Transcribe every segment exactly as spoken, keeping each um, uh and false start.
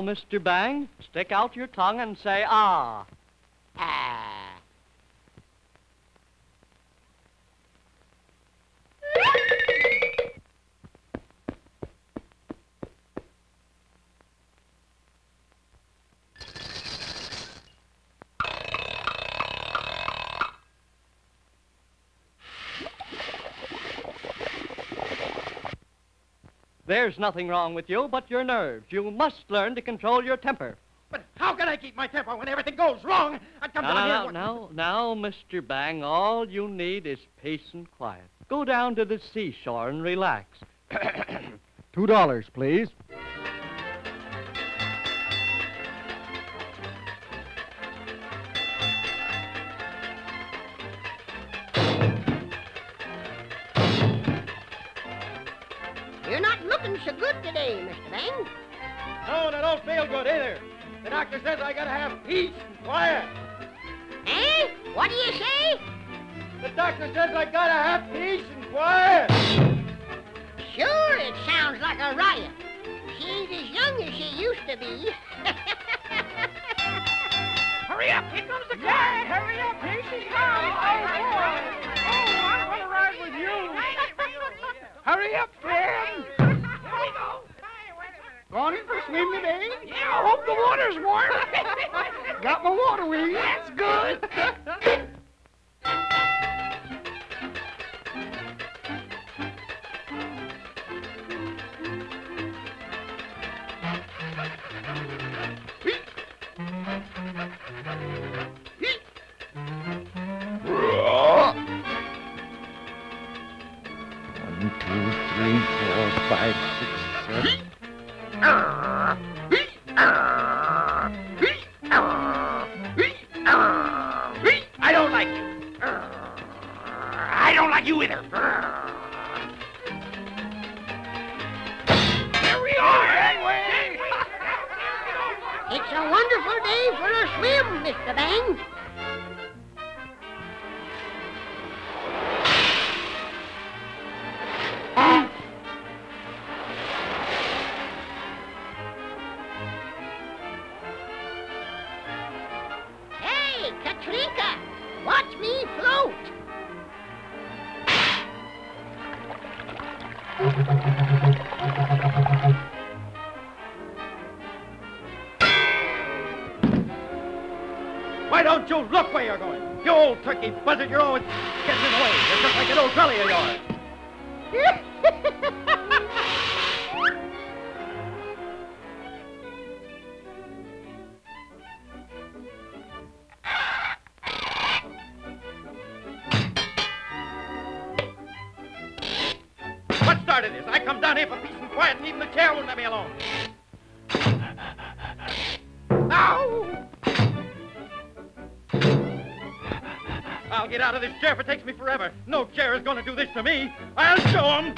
Now, Mister Bang, stick out your tongue and say, ah. Ah. There's nothing wrong with you but your nerves. You must learn to control your temper. But how can I keep my temper when everything goes wrong? I come now, down now, here... Now, what... now, now, Mister Bang, all you need is peace and quiet. Go down to the seashore and relax. Two dollars, please. So good today, Mister Bang. No, and I don't feel good either. The doctor says I gotta have peace and quiet. Eh? What do you say? The doctor says I gotta have peace and quiet. Sure, it sounds like a riot. She ain't as young as she used to be. Hurry up! Here comes the car! Yeah, hurry up! Here she comes! Oh, boy! Oh, I want to ride with you! Hurry up, friend! Going in for a swim today? Yeah, I hope the water's warm. Got my water wings. That's good. One, two, three, four, five, six, seven. I don't like you. I don't like you either. Here we are, anyway. It's a wonderful day for a swim, Mister Bang. Katrinka, watch me float. Why don't you look where you're going? You old turkey buzzard, you're always getting in the way. You look like an old trolley of yours. I come down here for peace and quiet, and even the chair won't let me alone. Ow! I'll get out of this chair if it takes me forever. No chair is going to do this to me. I'll show 'em.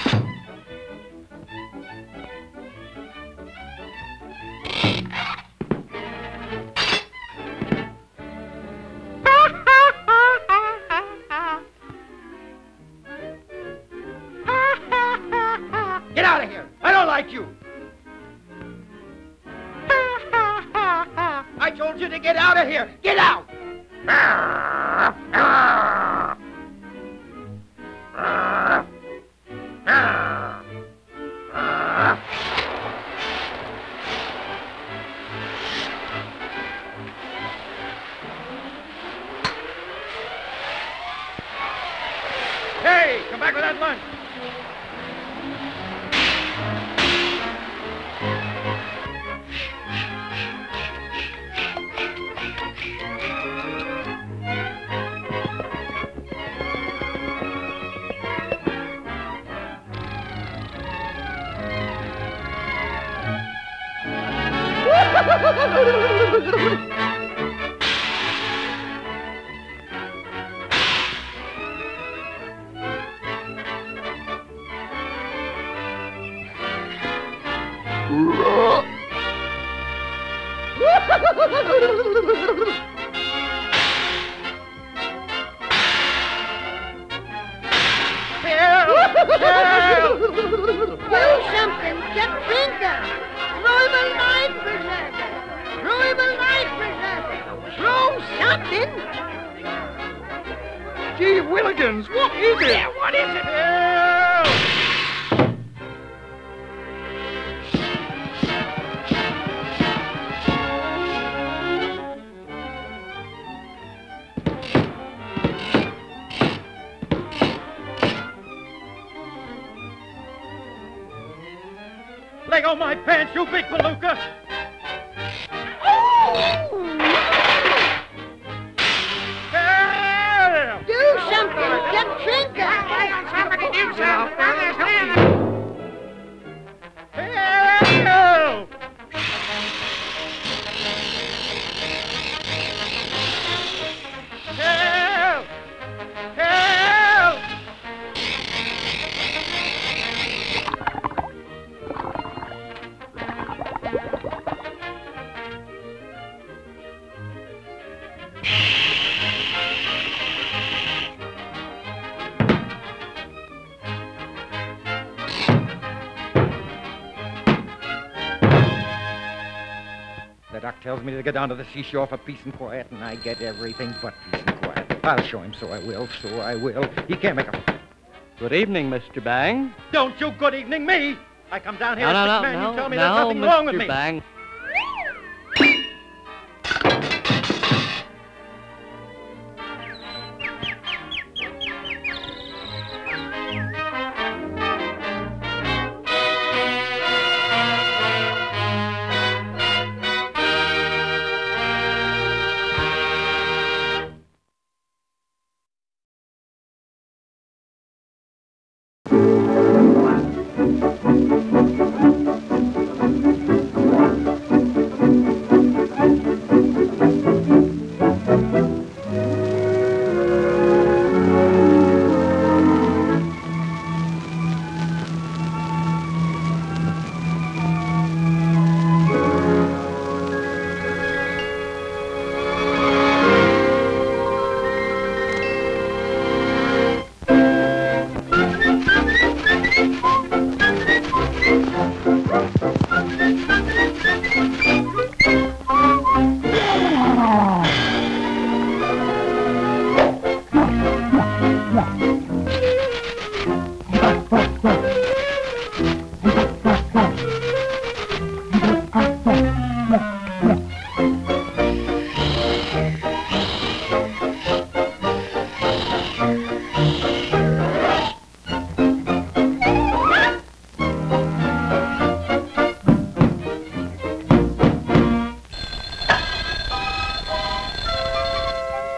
Get out of here! I don't like you! I told you to get out of here! Get out! Hey! Come back with that lunch! Do something, Captain! Throw the life preserver! Captain? Gee Willigans, what is it? Yeah, what is it? Help! Let go my pants, you big palooka! Oh! Do something, Katrinka! Somebody do something! Help! Help! Doc tells me to get down to the seashore for peace and quiet, and I get everything but peace and quiet. I'll show him, so I will, so I will. He can't make a... Good evening, Mister Bang. Don't you good evening me! I come down here no, as no, sick no, man, no, you tell me no, there's nothing Mister wrong with me. Bang.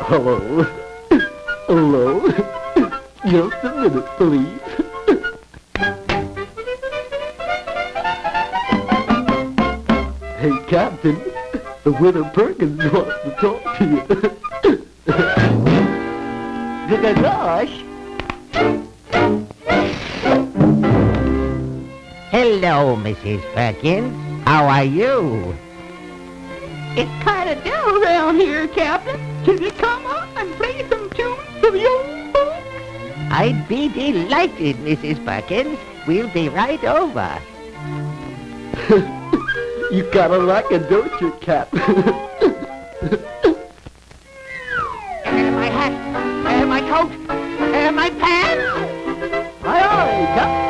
Hello? Hello? Just a minute, please. Hey, Captain, the Widow Perkins wants to talk to you. Gosh. Hello, Missus Perkins. How are you? It's kind of dull down here, Captain. Can you come up and play some tunes for the old folks? I'd be delighted, Missus Perkins. We'll be right over. You gotta like it, don't you, Cap? And my hat, and my coat, and my pants. My eye, Cap.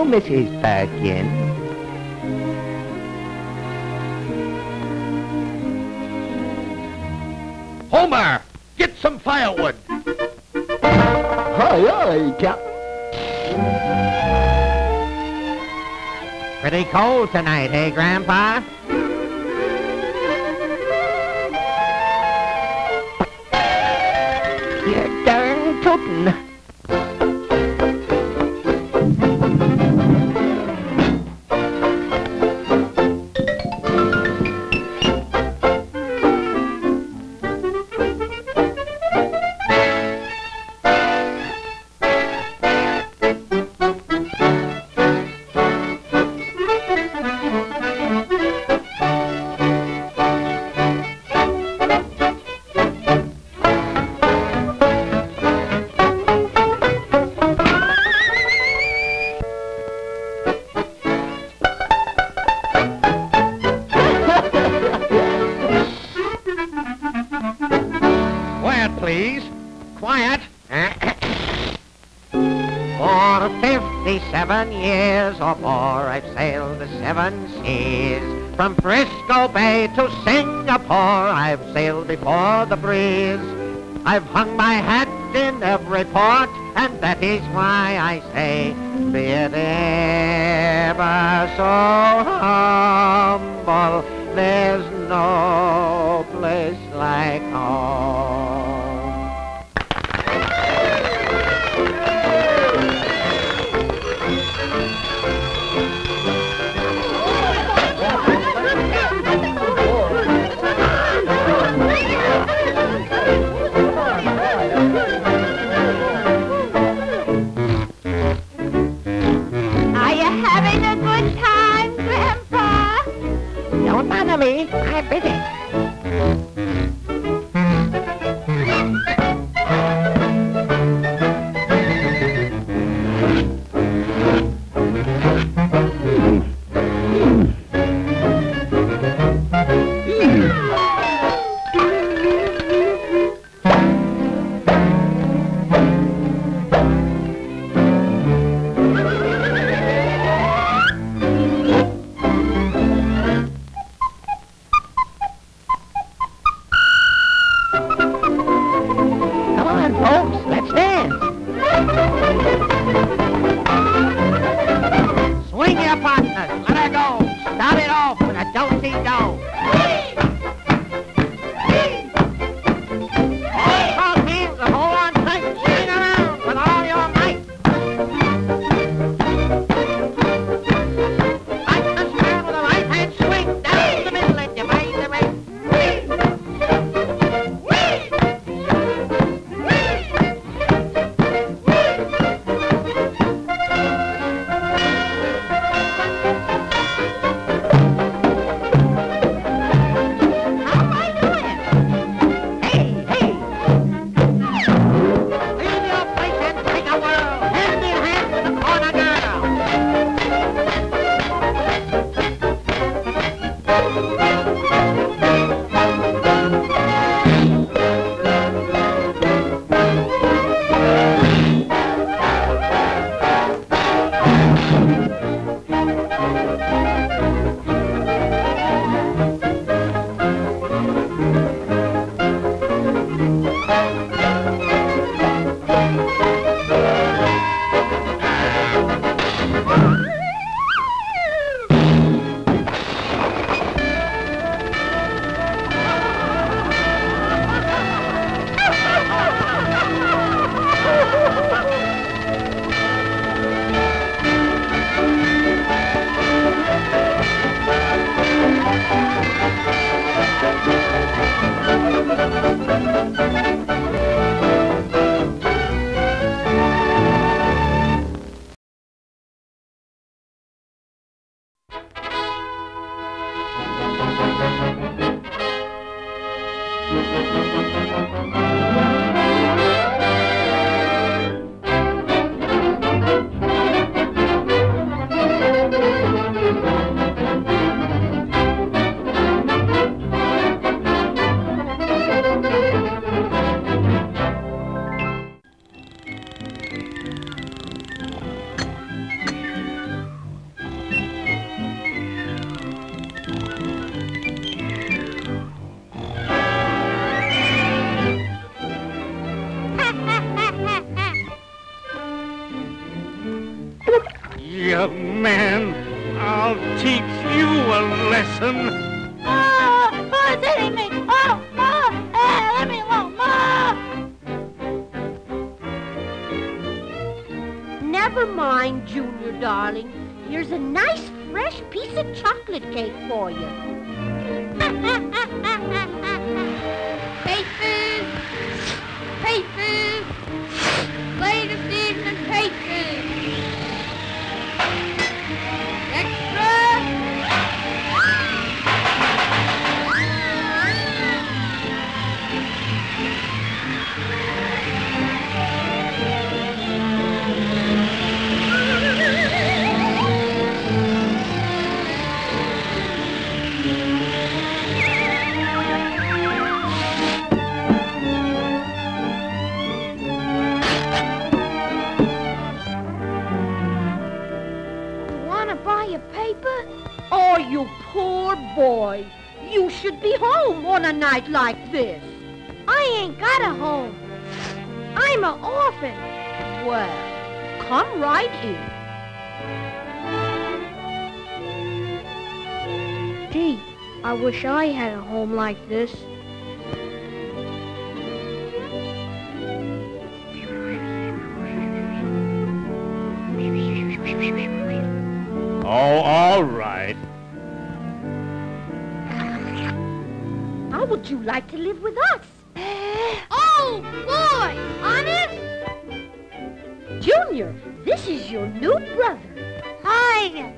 Hello, Missus Perkins. Homer, get some firewood. Aye, aye, Captain. Pretty cold tonight, eh, Grandpa? You're darn tootin'. Years or more I've sailed the seven seas. From Frisco Bay to Singapore I've sailed before the breeze. I've hung my hat in every port, and that is why I say, be it ever so humble, there's no place like home. I'm busy. Mom! Ah! Oh, oh, it's hitting me! Oh! Oh! Hey, let me alone! Mom! Never mind, Junior, darling. Here's a nice, fresh piece of chocolate cake for you. Paper! Paper! Plate of this and paper! Extra! Oh, you poor boy. You should be home on a night like this. I ain't got a home. I'm an orphan. Well, come right in. Gee, I wish I had a home like this. Oh, all right. How would you like to live with us? Oh, boy! Honest? Junior, this is your new brother. Hi.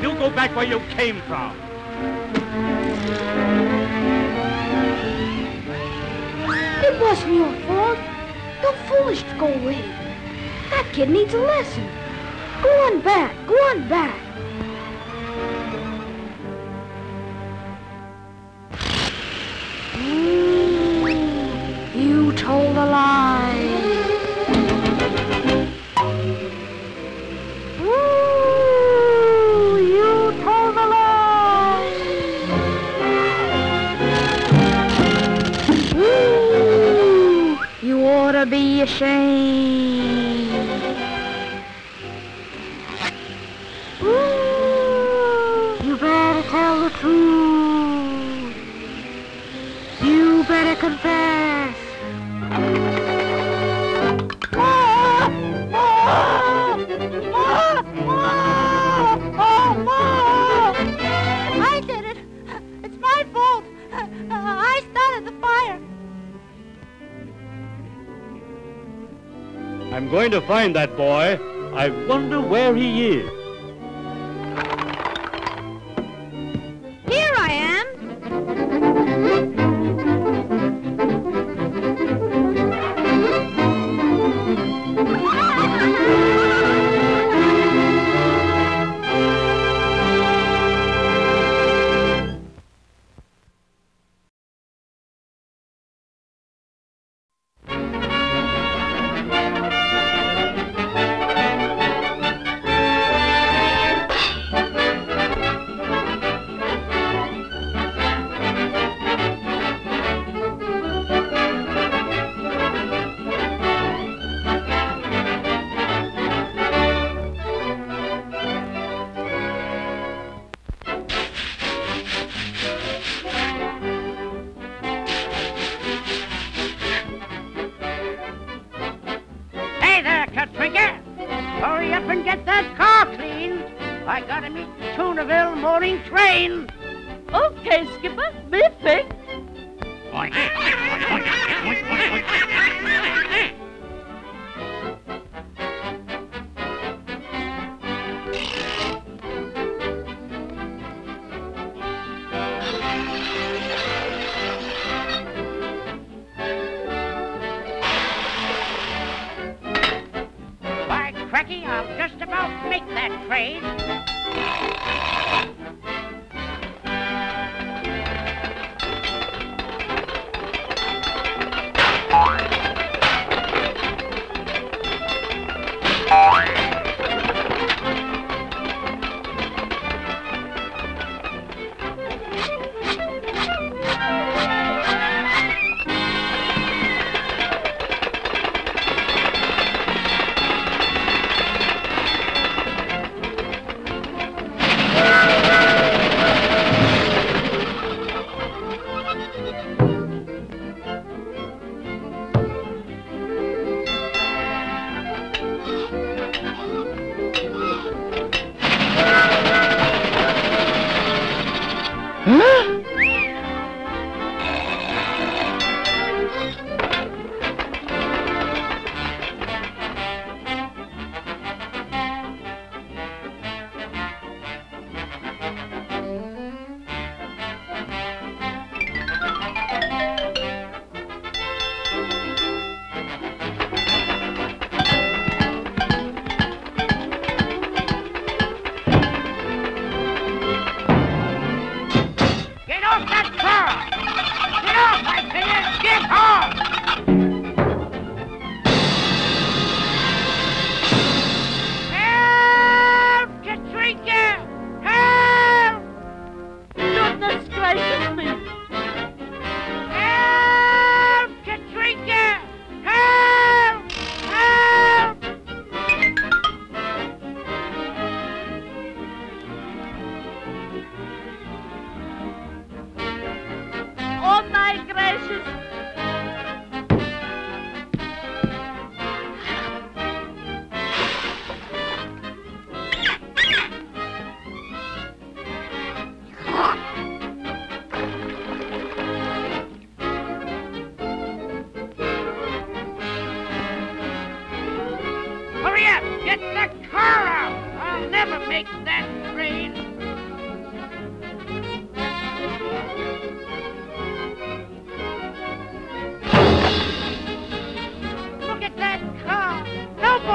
You go back where you came from. It wasn't your fault. You're foolish to go away. That kid needs a lesson. Go on back. Go on back. Mm, you told a lie. Be ashamed. Ooh, you better tell the truth. You better confess. I did it. It's my fault. I started the fire. I'm going to find that boy. I wonder where he is. Here I am.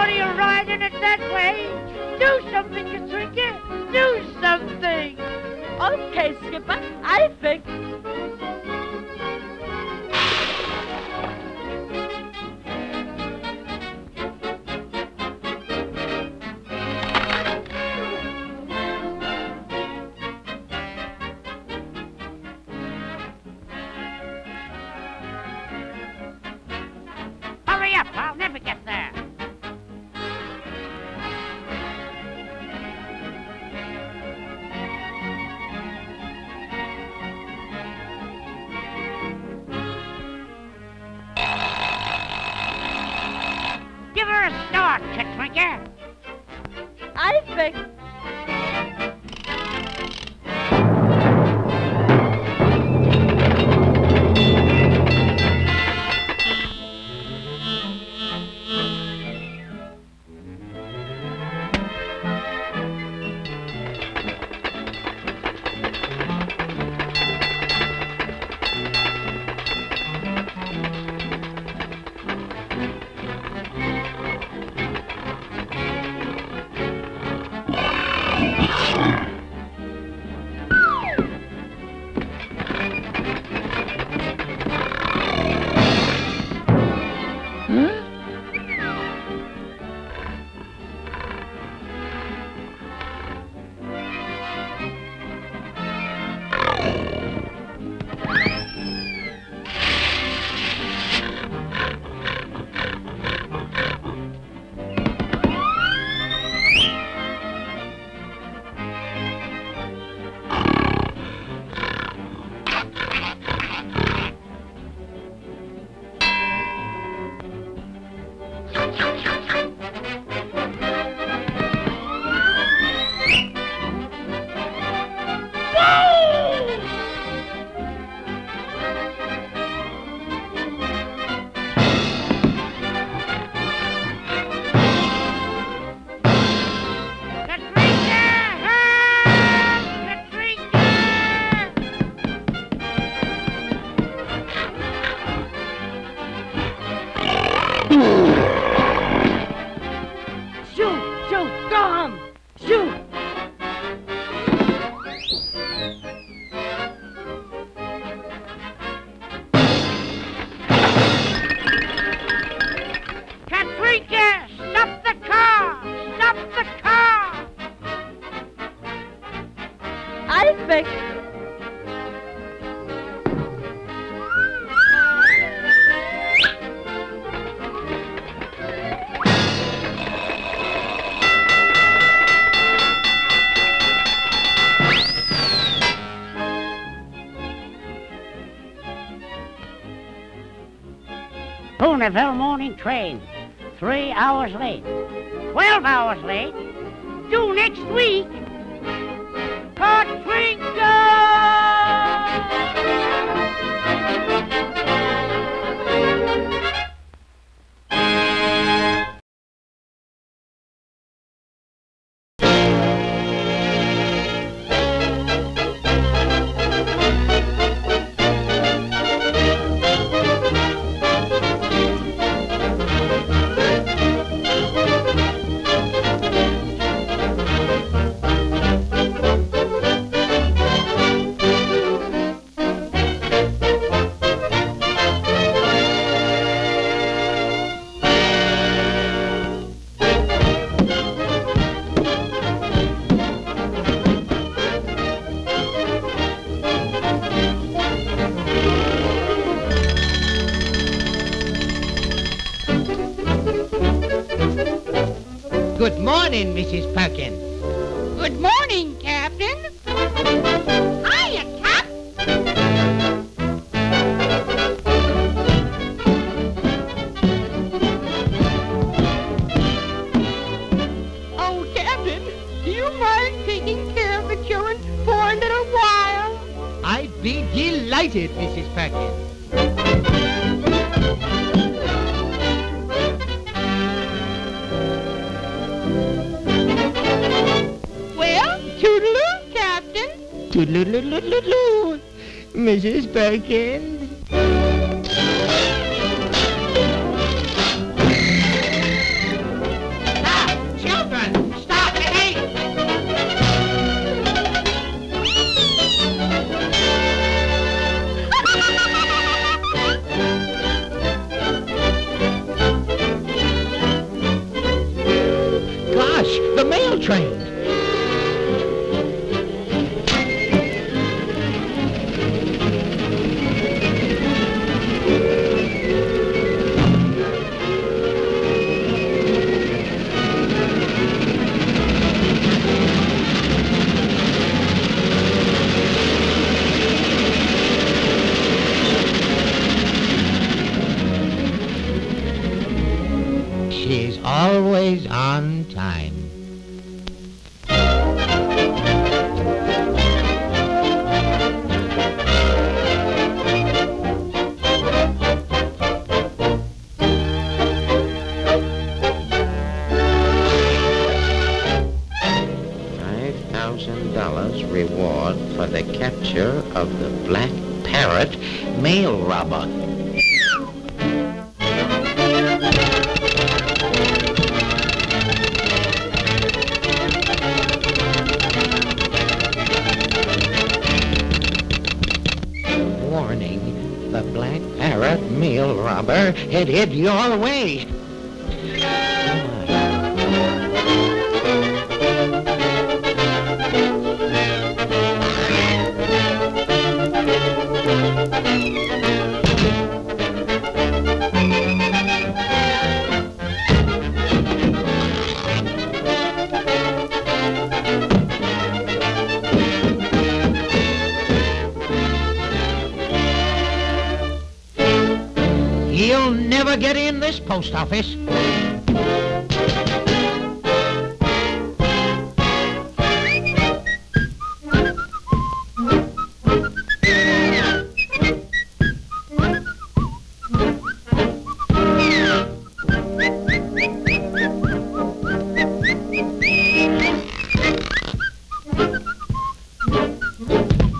thought of you riding it that way. Do something, Katrinka. Do something. Okay, Skipper, I think. I'll never get there. Give her a start, Katrinka. I think. Bonneville morning train, three hours late, twelve hours late, due next week. Good morning, Missus Perkins. Good morning, Captain. Hiya, Cap. Oh, Captain, do you mind taking care of the children for a little while? I'd be delighted, Missus Perkins. Toodaloo, Missus Perkins. one thousand dollars reward for the capture of the Black Parrot mail robber. Warning, the Black Parrot mail robber had hit your way. You'll never get in this post office.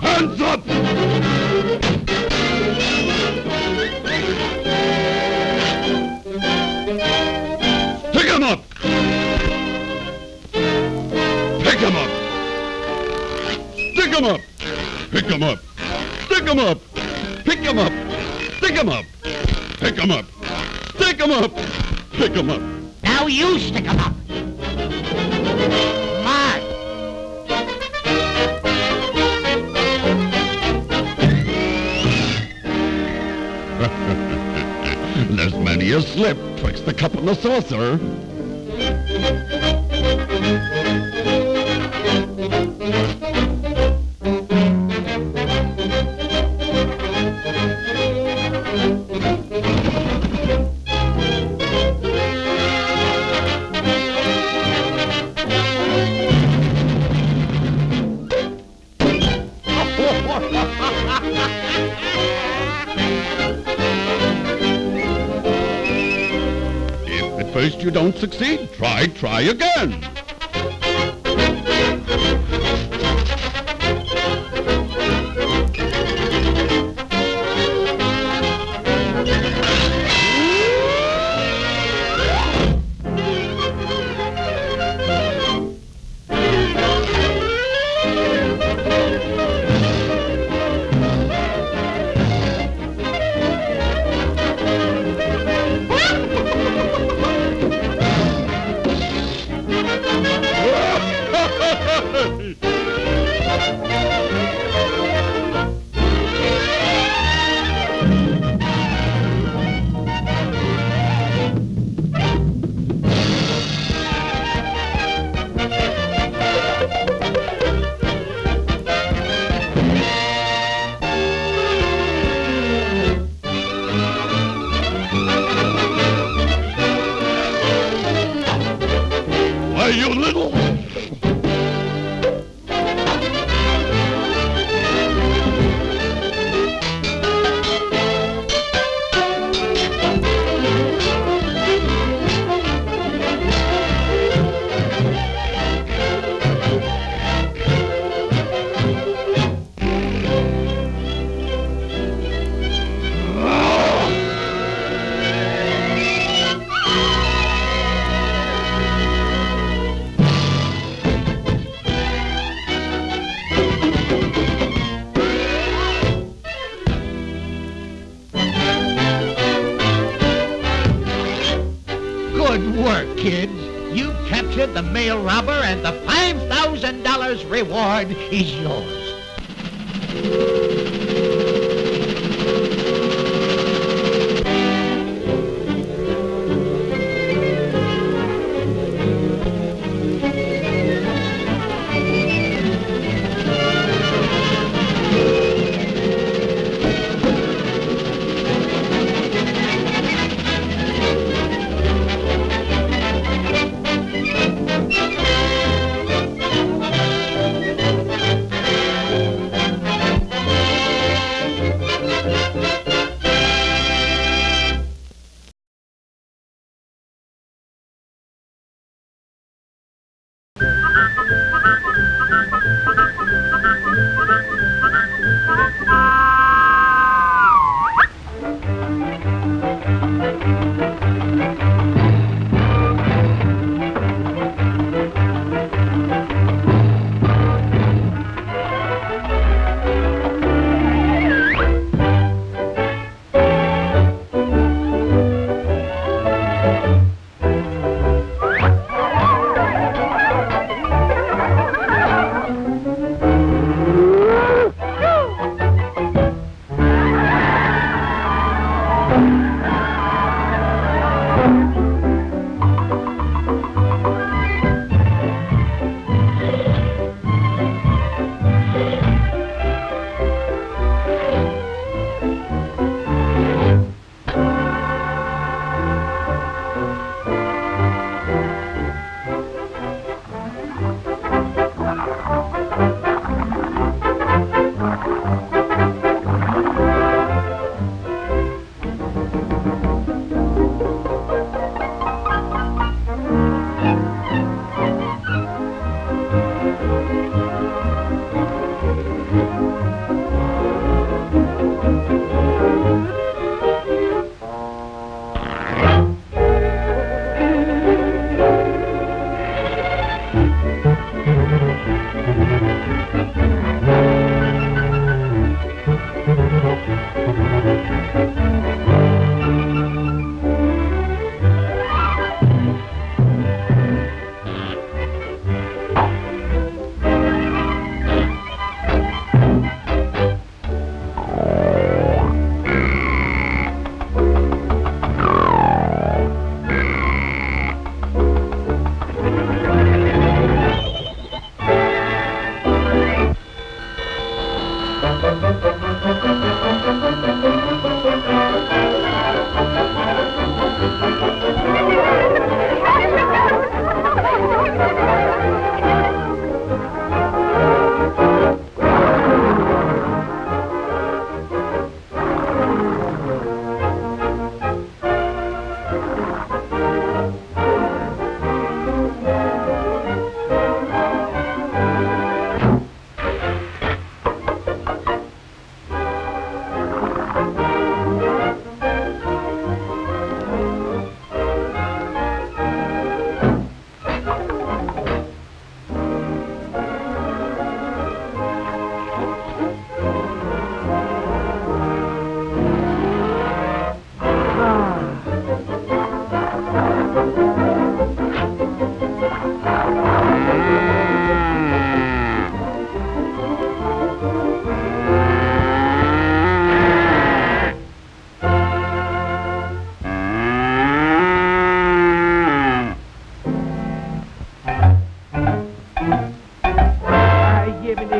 Hands up! Pick 'em up! Pick 'em up! Pick 'em up! Pick 'em up! Pick 'em up! Pick 'em up! Pick 'em up! Pick 'em up! Now you stick 'em up! Mark! There's many a slip 'twixt the cup and the saucer. If at first you don't succeed, try, try again. Why, you little... Good work, kids. You captured the mail robber, and the five thousand dollars reward is yours.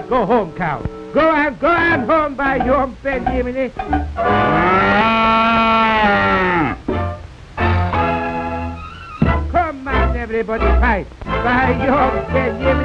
Go home, cow. Go on, go on home by your own bed, Jiminy. Come on, everybody, fight by your own bed, Jiminy.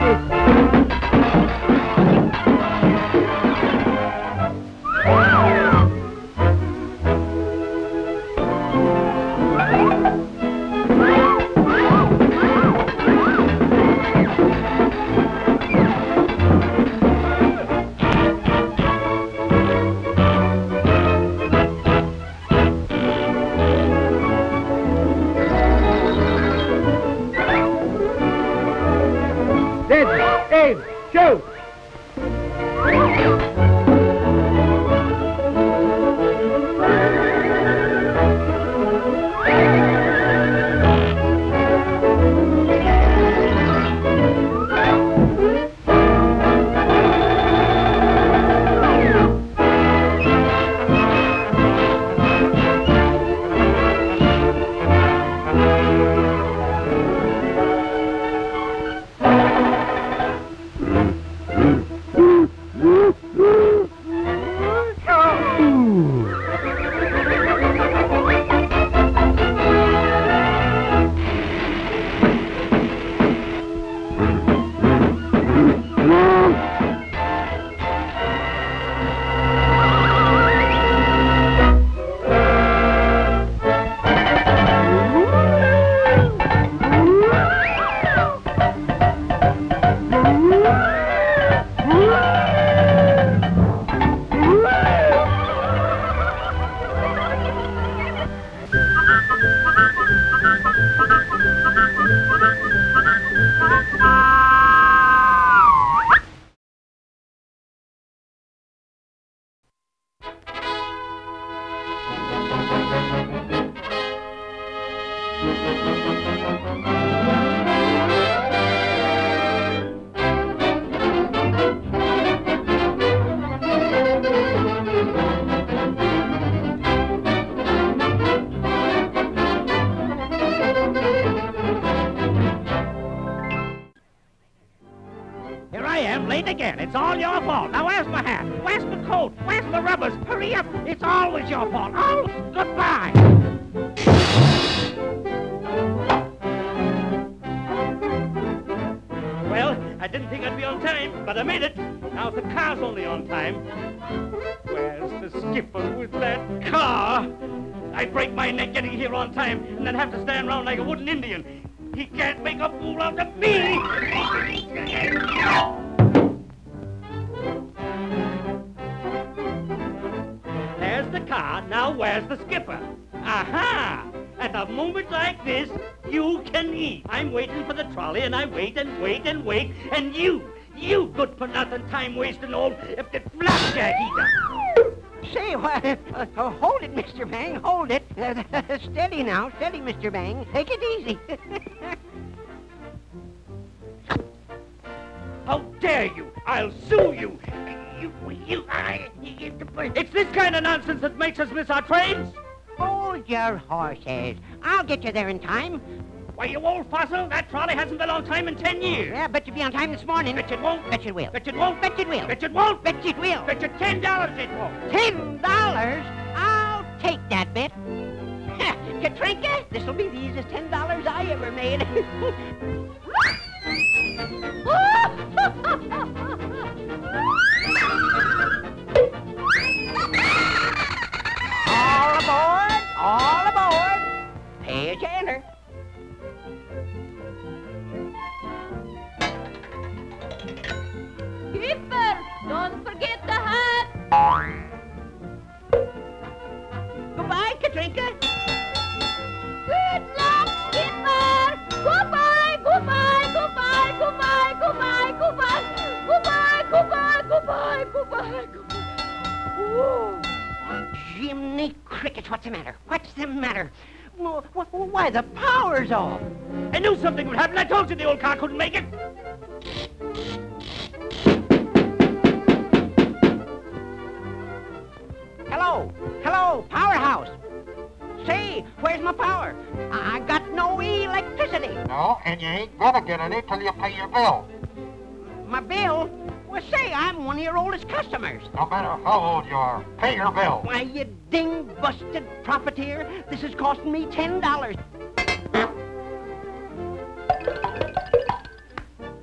It's all your fault. Now where's my hat? Where's my coat? Where's my rubbers? Hurry up. It's always your fault. Oh, goodbye. Well, I didn't think I'd be on time, but I made it. Now the car's only on time. Where's the skipper with that car? I break my neck getting here on time and then have to stand around like a wooden Indian. He can't make a fool out of me! There's the car, now where's the skipper? Aha! At a moment like this, you can eat. I'm waiting for the trolley, and I wait and wait and wait, and you, you good-for-nothing, time-wasting old flapjack eater. Say, what? Uh, uh, hold it, Mister Bang, hold it. Uh, uh, steady now, steady, Mister Bang. Take it easy. How dare you? I'll sue you. You, you, I... It's this kind of nonsense that makes us miss our trains. Hold your horses. I'll get you there in time. Why, you old fossil, that trolley hasn't been on time in ten years. Yeah, bet you'll be on time this morning. Bet it won't. Bet it will. Bet it won't. Bet it will. Bet it won't. Bet it will. Bet you ten dollars it won't. Ten dollars? I'll take that bet. Katrinka, this'll be the easiest ten dollars I ever made. All aboard! All aboard! Pay as you enter. Skipper, don't forget the hat! Goodbye, Katrinka. Good luck, Skipper! Goodbye, goodbye, goodbye, goodbye, goodbye, goodbye, goodbye, goodbye, goodbye, goodbye, goodbye. Jiminy crickets, what's the matter? What's the matter? Why, the power's off. I knew something would happen. I told you the old car couldn't make it. Hello, hello, powerhouse. Say, where's my power? I got no electricity. No, and you ain't gonna get any till you pay your bill. My bill? Well, say, I'm one of your oldest customers. No matter how old you are, pay your bill. Why, you ding-busted profiteer, this is costing me ten dollars.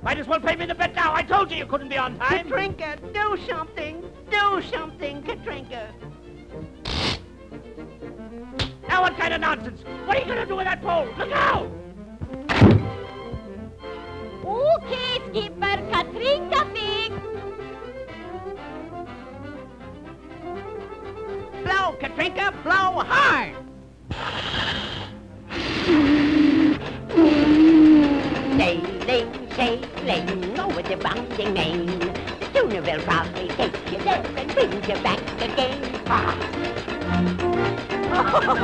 Might as well pay me the bet now. I told you you couldn't be on time. Katrinka, do something. Do something, Katrinka. Now what kind of nonsense? What are you going to do with that pole? Look out! Okay, Skipper, Katrinka fix. Blow, Katrinka, blow hard. Sailing, sailing over the bouncing main. The schooner will probably take you there and bring you back again. Ah. Bring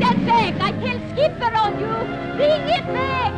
that back! I tell Skipper on you! Bring it back!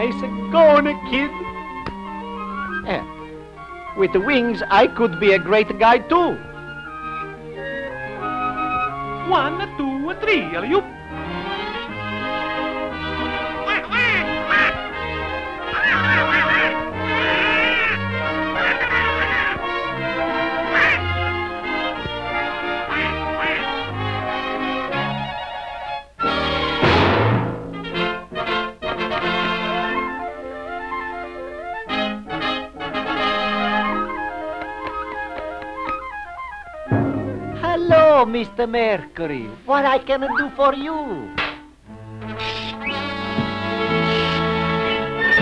nice and go on a kid. Yeah. With the wings, I could be a great guy too. One, two, three, are you? Mister Mercury, what I can do for you?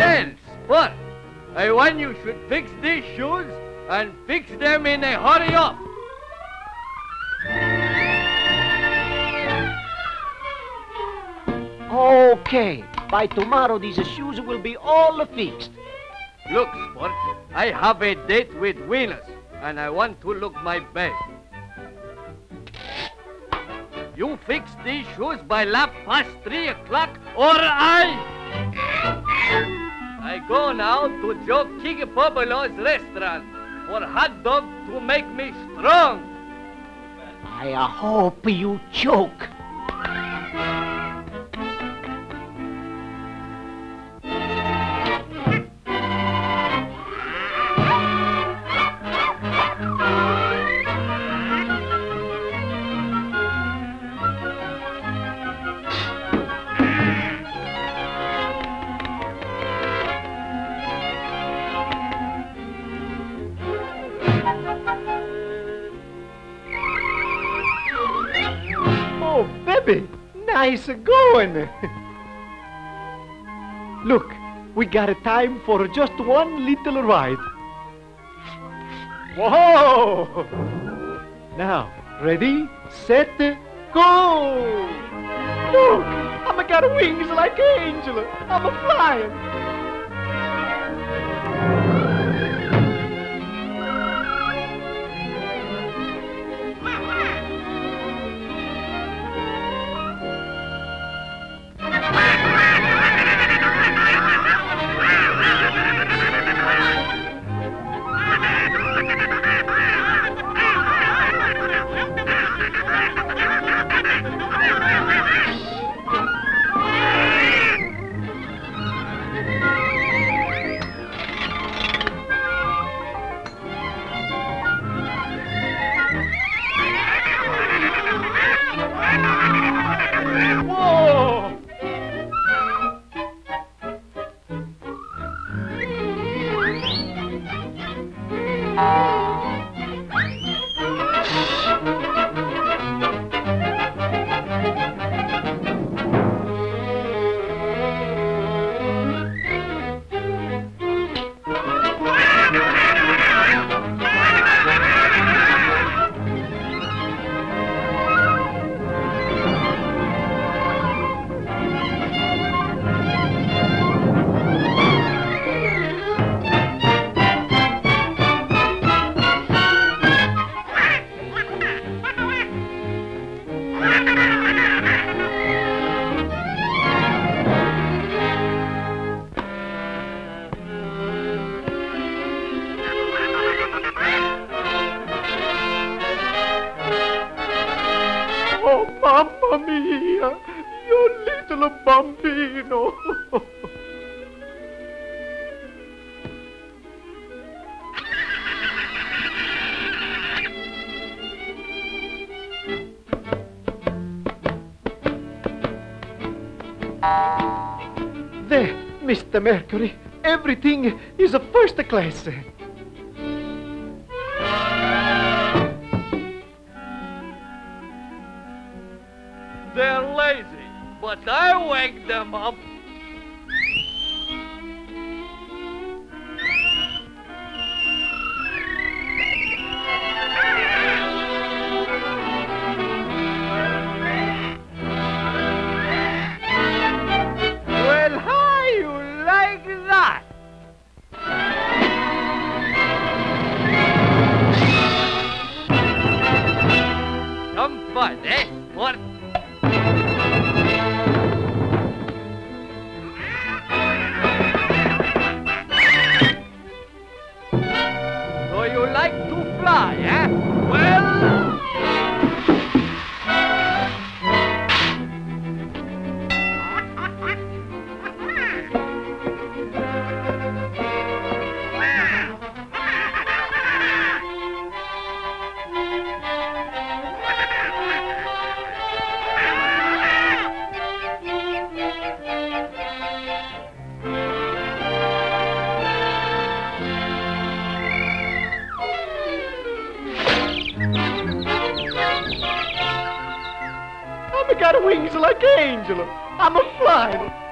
Then, Sport, I want you should fix these shoes and fix them in a hurry up. Okay, by tomorrow these shoes will be all fixed. Look, Sport, I have a date with Venus and I want to look my best. You fix these shoes by lap past three o'clock or I... I go now to Joe King Pobolo's restaurant for hot dog to make me strong. I hope you choke. Nice going. Look, we got a time for just one little ride. Whoa! Now, ready, set, go! Look, I've got wings like an angel. I'm a flying. Mister Mercury, everything is a first class. They're lazy, but I wake them up. fly, eh? Well... Got wings like an angel. I'm a fly.